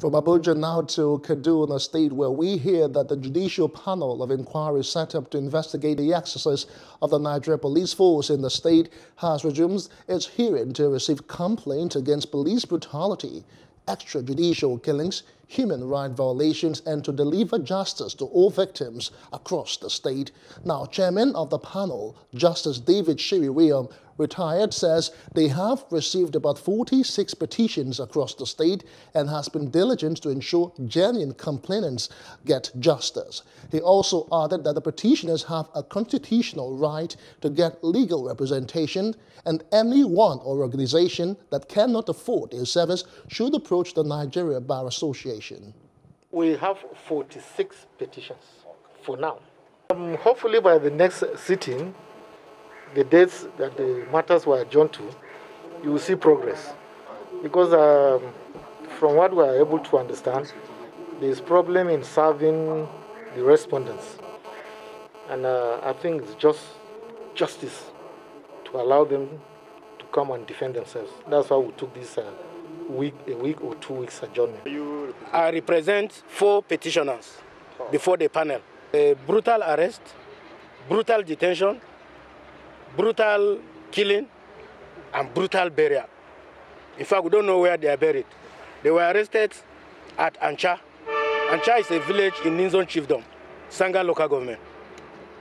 From Abuja now to Kaduna State, where we hear that the Judicial Panel of Inquiry set up to investigate the excesses of the Nigeria Police Force in the state has resumed its hearing to receive complaints against police brutality, extrajudicial killings, human rights violations, and to deliver justice to all victims across the state. Now, Chairman of the panel, Justice David Shiri William, retired, says they have received about 46 petitions across the state and has been diligent to ensure genuine complainants get justice. He also added that the petitioners have a constitutional right to get legal representation, and anyone or organization that cannot afford his service should approach the Nigeria Bar Association. We have 46 petitions for now. Hopefully by the next sitting, the dates that the matters were adjourned to, you will see progress. Because from what we are able to understand, there is problem in serving the respondents. And I think it's just justice to allow them to come and defend themselves. That's why we took this a week or 2 weeks adjournment. I represent 4 petitioners before the panel. A brutal arrest, brutal detention, brutal killing, and brutal burial. In fact, we don't know where they are buried. They were arrested at Ancha. Ancha is a village in Ninzon Chiefdom, Sangha local government.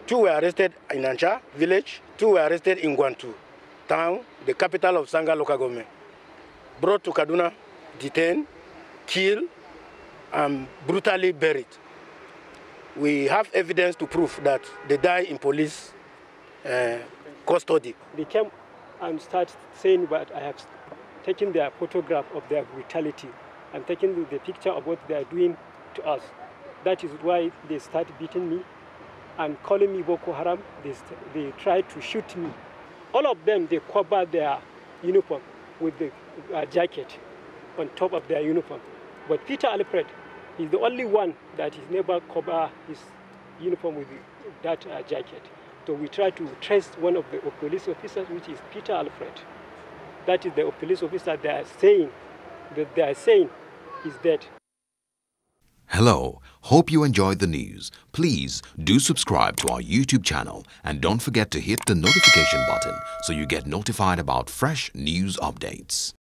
2 were arrested in Ancha village, 2 were arrested in Guantu town, the capital of Sangha local government. Brought to Kaduna, detained, killed, and brutally buried. We have evidence to prove that they died in police custody. They came and started saying that I have taken their photograph of their brutality and taken the picture of what they are doing to us. That is why they started beating me and calling me Boko Haram. They tried to shoot me. All of them, they covered their uniform with the jacket on top of their uniform. But Peter Alfred is the only one that is never covered his uniform with that jacket. So we try to trace one of the police officers, which is Peter Alfred. That is the police officer they are saying is dead. Hello, hope you enjoyed the news. Please do subscribe to our YouTube channel and don't forget to hit the notification button so you get notified about fresh news updates.